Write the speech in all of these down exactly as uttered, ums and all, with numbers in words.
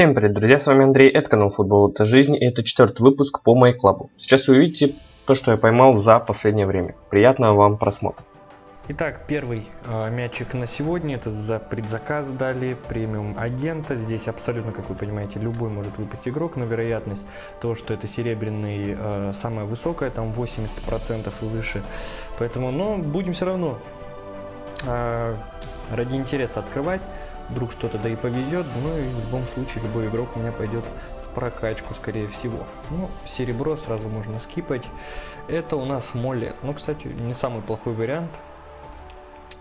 Всем привет, друзья, с вами Андрей, это канал Футбол, это жизнь, и это четвертый выпуск по MyClub. Сейчас вы увидите то, что я поймал за последнее время. Приятного вам просмотра. Итак, первый э, мячик на сегодня, это за предзаказ дали, премиум агента. Здесь абсолютно, как вы понимаете, любой может выпасть игрок, но вероятность того, что это серебряный, э, самая высокая, там восемьдесят процентов и выше. Поэтому, но будем все равно э, ради интереса открывать. Вдруг что-то да и повезет, ну и в любом случае любой игрок у меня пойдет в прокачку, скорее всего. Ну, серебро сразу можно скипать. Это у нас Моллет. Ну, кстати, не самый плохой вариант.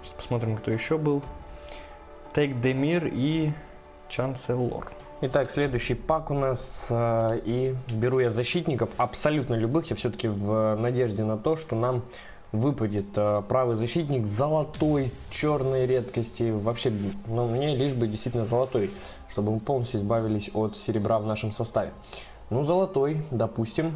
Сейчас посмотрим, кто еще был. Тек Демир и Чанселор. Итак, следующий пак у нас, э, и беру я защитников, абсолютно любых. Я все-таки в надежде на то, что нам выпадет э, правый защитник золотой, черной редкости. Вообще, ну, мне лишь бы действительно золотой, чтобы мы полностью избавились от серебра в нашем составе. Ну, золотой, допустим.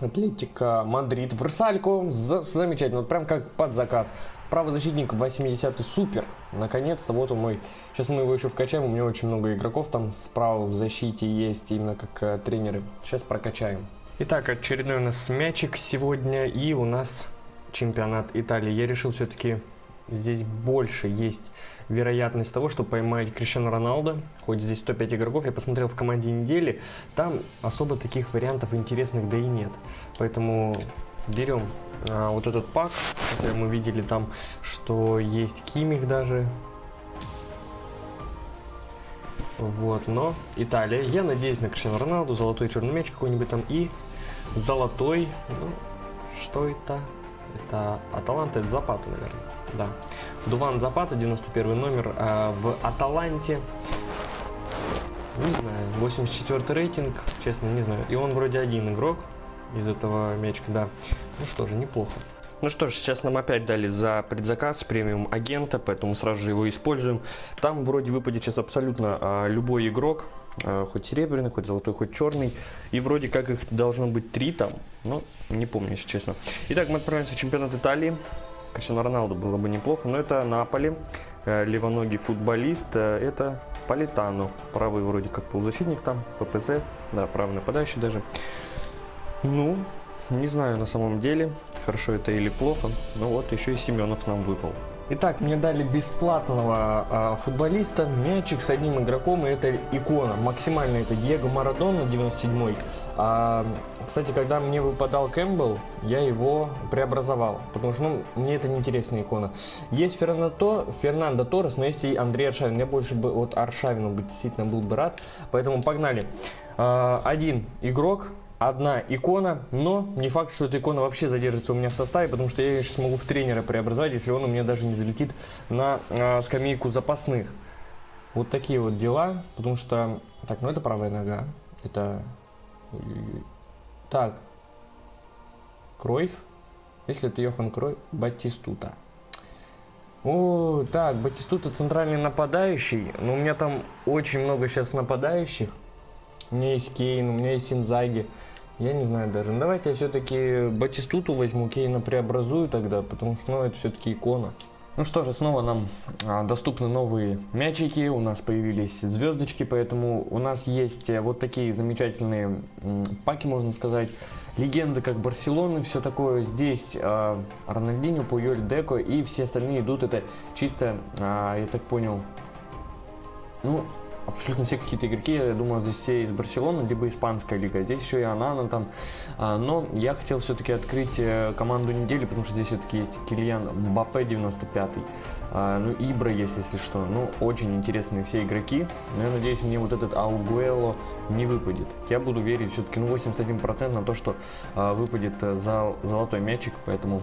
Атлетика Мадрид, Версалько, за, замечательно, вот прям как под заказ. Правый защитник восьмидесятый, супер, наконец-то, вот он мой. Сейчас мы его еще вкачаем, у меня очень много игроков там справа в защите есть, именно как э, тренеры. Сейчас прокачаем. Итак, очередной у нас мячик сегодня, и у нас чемпионат Италии. Я решил все-таки, здесь больше есть вероятность того, что поймать Криштиану Роналду. Хоть здесь сто пять игроков, я посмотрел в команде недели, там особо таких вариантов интересных да и нет. Поэтому берем а, вот этот пак, который мы видели там, что есть Кимик даже. Вот, но Италия. Я надеюсь на Криштиану Роналду, золотой черный мяч какой-нибудь там и... Золотой, ну, что это? Это Аталанта, это Запата, наверное, да. Дуван Запата, девяносто первый номер, а в Аталанте, не знаю, восемьдесят четвёртый рейтинг, честно, не знаю. И он вроде один игрок из этого мячика, да. Ну что же, неплохо. Ну что ж, сейчас нам опять дали за предзаказ премиум агента, поэтому сразу же его используем. Там вроде выпадет сейчас абсолютно а, любой игрок, а, хоть серебряный, хоть золотой, хоть черный. И вроде как их должно быть три там, но не помню, если честно. Итак, мы отправляемся в чемпионат Италии. Криштиану Роналду было бы неплохо, но это Наполи, левоногий футболист, это Политано. Правый вроде как полузащитник там, ППЗ, да, правый нападающий даже. Ну... Не знаю на самом деле, хорошо это или плохо, но вот еще и Семенов нам выпал. Итак, мне дали бесплатного а, футболиста, мячик с одним игроком, и это икона, максимально это Диего Марадона, девяносто седьмой. А, кстати, когда мне выпадал Кэмпбелл, я его преобразовал, потому что, ну, мне это не интересная икона. Есть Фернандо, Фернандо Торрес, но есть и Андрей Аршавин, я больше бы от Аршавина бы, действительно был бы рад, поэтому погнали. А, один игрок. Одна икона, но не факт, что эта икона вообще задержится у меня в составе, потому что я ее сейчас могу в тренера преобразовать, если он у меня даже не залетит на э, скамейку запасных. Вот такие вот дела, потому что... Так, ну это правая нога, это... Так. Кройф, если это Йохан Кройф, Батистута. О, так, Батистута центральный нападающий, но у меня там очень много сейчас нападающих. У меня есть Кейн, у меня есть Инзаги. Я не знаю даже. Давайте я все-таки Батистуту возьму, Кейна преобразую тогда, потому что, ну, это все-таки икона. Ну что же, снова нам а, доступны новые мячики, у нас появились звездочки, поэтому у нас есть вот такие замечательные м, паки, можно сказать. Легенды как Барселоны, все такое. Здесь а, Рональдиньо, Пуйоль, Деко и все остальные идут. Это чисто, а, я так понял, ну... Абсолютно все какие-то игроки, я думаю, здесь все из Барселоны, либо испанская лига. Здесь еще и Анана там. Но я хотел все-таки открыть команду недели, потому что здесь все-таки есть Килиан Мбаппе девяносто пятый. Ну, Ибра есть, если что. Ну, очень интересные все игроки. Но я надеюсь, мне вот этот Аугуэло не выпадет. Я буду верить все-таки, ну, восемьдесят один процент на то, что выпадет золотой мячик, поэтому...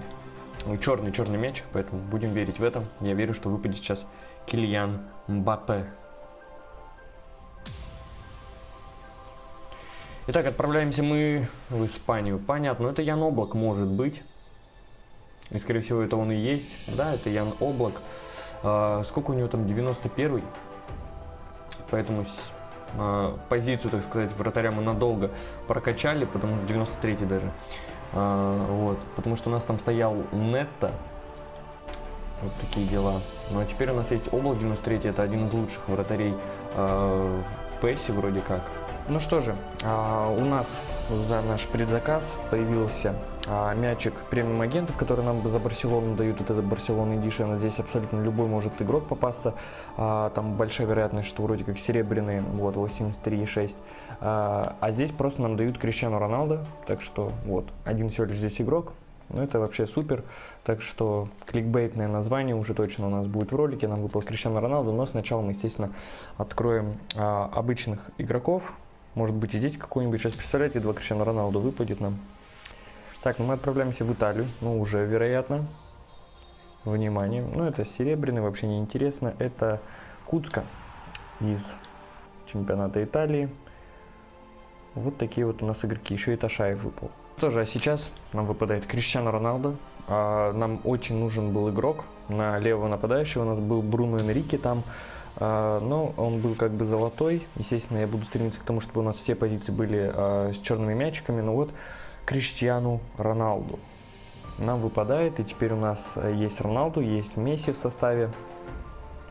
Черный-черный мяч, поэтому будем верить в это. Я верю, что выпадет сейчас Килиан Мбаппе. Итак, отправляемся мы в Испанию. Понятно, это Ян Облак может быть. И, скорее всего, это он и есть. Да, это Ян Облак. А, сколько у него там? девяносто первый. Поэтому а, позицию, так сказать, вратаря мы надолго прокачали, потому что девяносто третий даже. А, вот, потому что у нас там стоял Нетто. Вот такие дела. Ну, а теперь у нас есть Облак девяносто третий. Это один из лучших вратарей а, пэсе вроде как. Ну что же, у нас за наш предзаказ появился мячик премиум-агентов, который нам за Барселону дают, вот этот Барселона Эдишн. Здесь абсолютно любой может игрок попасться. Там большая вероятность, что вроде как серебряные, вот, восемьдесят три и шесть. А здесь просто нам дают Криштиану Роналду, так что вот, один всего лишь здесь игрок. Ну, это вообще супер, так что кликбейтное название уже точно у нас будет в ролике, нам выпал Криштиану Роналду, но сначала мы, естественно, откроем а, обычных игроков, может быть и здесь какой-нибудь, сейчас представляете, два Криштиану Роналду выпадет нам. Так, ну мы отправляемся в Италию, ну уже вероятно, внимание, ну это серебряный, вообще не интересно, это Куцка из чемпионата Италии, вот такие вот у нас игроки, еще и Ташаев выпал. Что же, а сейчас нам выпадает Криштиану Роналду. А, нам очень нужен был игрок на левого нападающего. У нас был Бруно Энрике там, а, но он был как бы золотой. Естественно, я буду стремиться к тому, чтобы у нас все позиции были а, с черными мячиками. Но вот Криштиану Роналду нам выпадает. И теперь у нас есть Роналду, есть Месси в составе.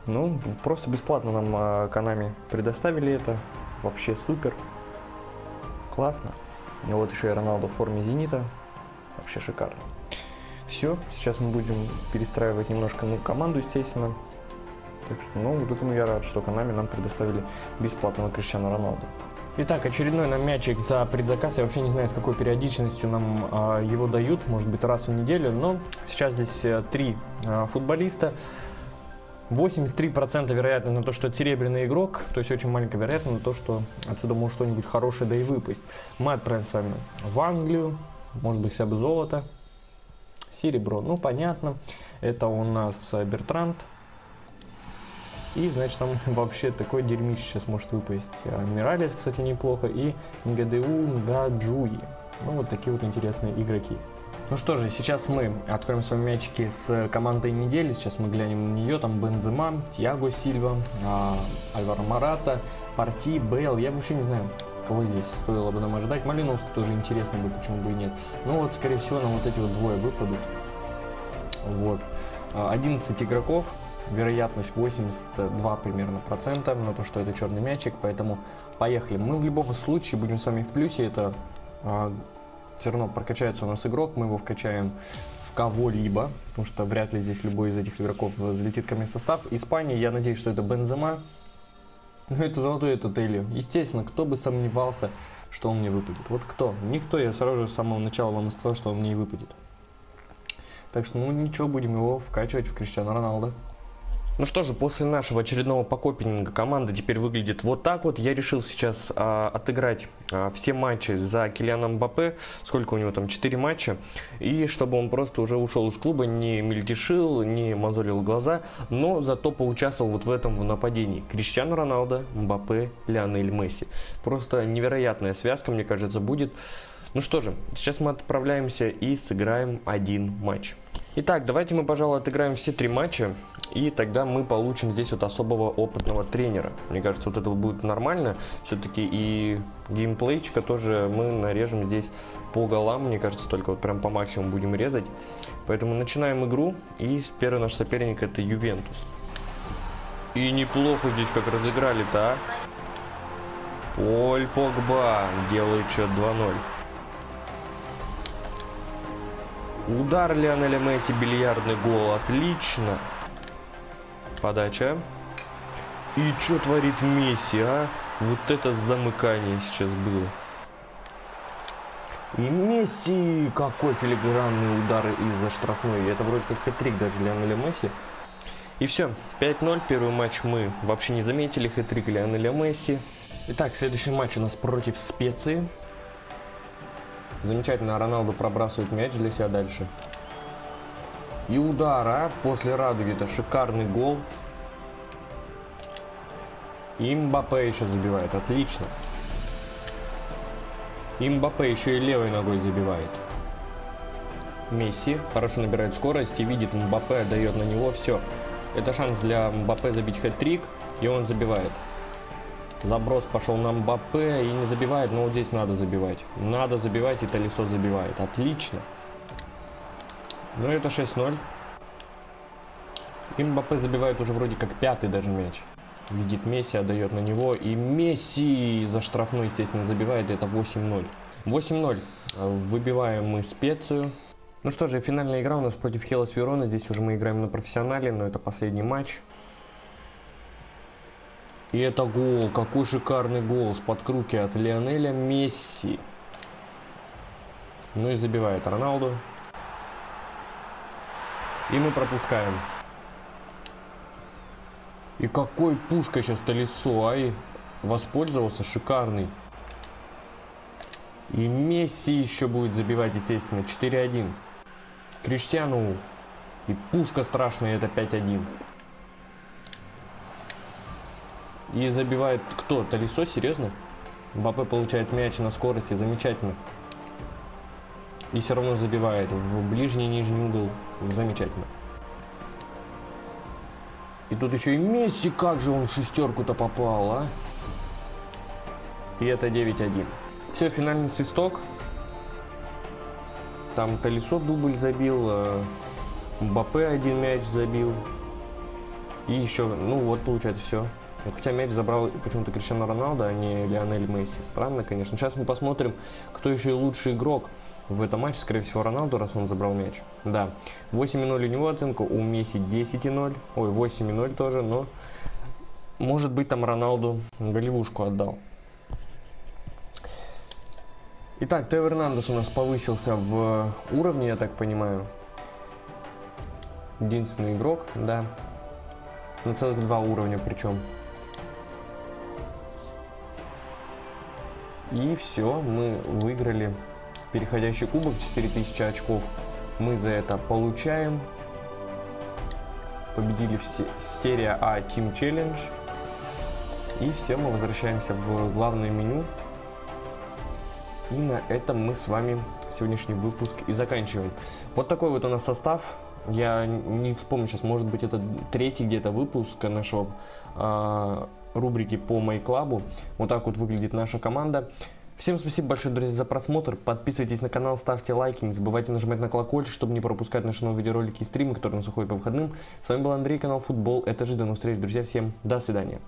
Ну, просто бесплатно нам а, Konami предоставили это. Вообще супер. Классно. И вот еще и Роналду в форме Зенита. Вообще шикарно. Все, сейчас мы будем перестраивать немножко ну, команду, естественно. Так что, ну, вот этому я рад, что Konami нам предоставили бесплатного Криштиану Роналду. Итак, очередной нам мячик за предзаказ. Я вообще не знаю, с какой периодичностью нам а, его дают. Может быть, раз в неделю. Но сейчас здесь а, три а, футболиста. восемьдесят три процента вероятность на то, что это серебряный игрок, то есть очень маленькая вероятность на то, что отсюда может что-нибудь хорошее да и выпасть. Мы отправим с вами в Англию, может быть вся бы золото, серебро, ну понятно, это у нас Бертранд. И значит там вообще такой дерьмище сейчас может выпасть. Миралес, кстати, неплохо, и ГДУ Мгаджуи. Ну вот такие вот интересные игроки. Ну что же, сейчас мы откроем свои мячики с командой недели. Сейчас мы глянем на нее. Там Бензема, Тиаго Сильва, э, Альваро Марата, Парти, Бейл. Я вообще не знаю, кого здесь стоило бы нам ожидать. Малиновский тоже интересно бы, почему бы и нет. Ну вот, скорее всего, нам вот эти вот двое выпадут. Вот. одиннадцать игроков. Вероятность восемьдесят два примерно процента на то, что это черный мячик. Поэтому поехали. Мы в любом случае будем с вами в плюсе. Это... Э, все равно прокачается у нас игрок, мы его вкачаем в кого-либо, потому что вряд ли здесь любой из этих игроков залетит ко мне в состав. Испания, я надеюсь, что это Бензема, но это золотой, это Телио. Естественно, кто бы сомневался, что он мне выпадет. Вот кто? Никто, я сразу же с самого начала вам сказал, что он мне и выпадет. Так что, ну ничего, будем его вкачивать в Криштиану Роналду. Ну что же, после нашего очередного покопинга команда теперь выглядит вот так вот. Я решил сейчас а, отыграть а, все матчи за Килиана Мбаппе. Сколько у него там? четыре матча. И чтобы он просто уже ушел из клуба, не мельтешил, не мозолил глаза, но зато поучаствовал вот в этом в нападении. Криштиану Роналду, Мбаппе, Леонель Месси. Просто невероятная связка, мне кажется, будет. Ну что же, сейчас мы отправляемся и сыграем один матч. Итак, давайте мы, пожалуй, отыграем все три матча, и тогда мы получим здесь вот особого опытного тренера. Мне кажется, вот это будет нормально. Все-таки и геймплейчика тоже мы нарежем здесь по голам. Мне кажется, только вот прям по максимуму будем резать. Поэтому начинаем игру, и первый наш соперник это Ювентус. И неплохо здесь как разыграли-то, а? Поль Погба делает счет два ноль. Удар Леонеля Месси, бильярдный гол, отлично. Подача. И что творит Месси, а? Вот это замыкание сейчас было. И Месси, какой филигранный удар из-за штрафной. Это вроде как хэт-трик даже Леонеля Месси. И все, пять ноль, первый матч мы вообще не заметили, хэт-трик Леонеля Месси. Итак, следующий матч у нас против Специи. Замечательно, Роналду пробрасывает мяч для себя дальше. И удар, а? После радуги это шикарный гол. И Мбаппе еще забивает, отлично. И Мбаппе еще и левой ногой забивает. Месси хорошо набирает скорость и видит Мбаппе, дает на него, все. Это шанс для Мбаппе забить хэт-трик, и он забивает. Заброс пошел на Мбаппе и не забивает, но вот здесь надо забивать. Надо забивать, и Толиссо забивает. Отлично. Ну это шесть ноль. И Мбаппе забивает уже вроде как пятый даже мяч. Видит Месси, отдает на него. И Месси за штрафную, естественно, забивает. Это восемь ноль. восемь ноль. Выбиваем мы Специю. Ну что же, финальная игра у нас против Хеллас Верона. Здесь уже мы играем на профессионале, но это последний матч. И это гол. Какой шикарный гол с подкрутки от Леонеля Месси. Ну и забивает Роналду. И мы пропускаем. И какой пушка сейчас Толиссо, ай, воспользовался, шикарный. И Месси еще будет забивать, естественно, четыре один. Криштиану, и пушка страшная, это пять один. И забивает кто? Толиссо, серьезно? Мбаппе получает мяч на скорости, замечательно. И все равно забивает в ближний нижний угол, замечательно. И тут еще и Месси, как же он в шестерку-то попал, а? И это девять один. Все, финальный свисток. Там Толиссо дубль забил, Мбаппе один мяч забил. И еще, ну вот, получается все. Хотя мяч забрал почему-то Криштиану Роналду, а не Леонель Месси. Странно, конечно. Сейчас мы посмотрим, кто еще и лучший игрок в этом матче. Скорее всего, Роналду, раз он забрал мяч. Да, восемь ноль у него оценка, у Месси десять ноль. Ой, восемь ноль тоже, но может быть там Роналду голевушку отдал. Итак, Тео Эрнандес у нас повысился в уровне, я так понимаю. Единственный игрок, да. На целых два уровня причем. И все, мы выиграли переходящий кубок, четыре тысячи очков мы за это получаем. Победили в серии А Team Challenge. И все, мы возвращаемся в главное меню. И на этом мы с вами сегодняшний выпуск и заканчиваем. Вот такой вот у нас состав. Я не вспомню сейчас, может быть, это третий где-то выпуск нашего э, рубрики по MyClub. Вот так вот выглядит наша команда. Всем спасибо большое, друзья, за просмотр. Подписывайтесь на канал, ставьте лайки, не забывайте нажимать на колокольчик, чтобы не пропускать наши новые видеоролики и стримы, которые у нас уходят по выходным. С вами был Андрей, канал Футбол. Это же, до новых встреч, друзья, всем до свидания.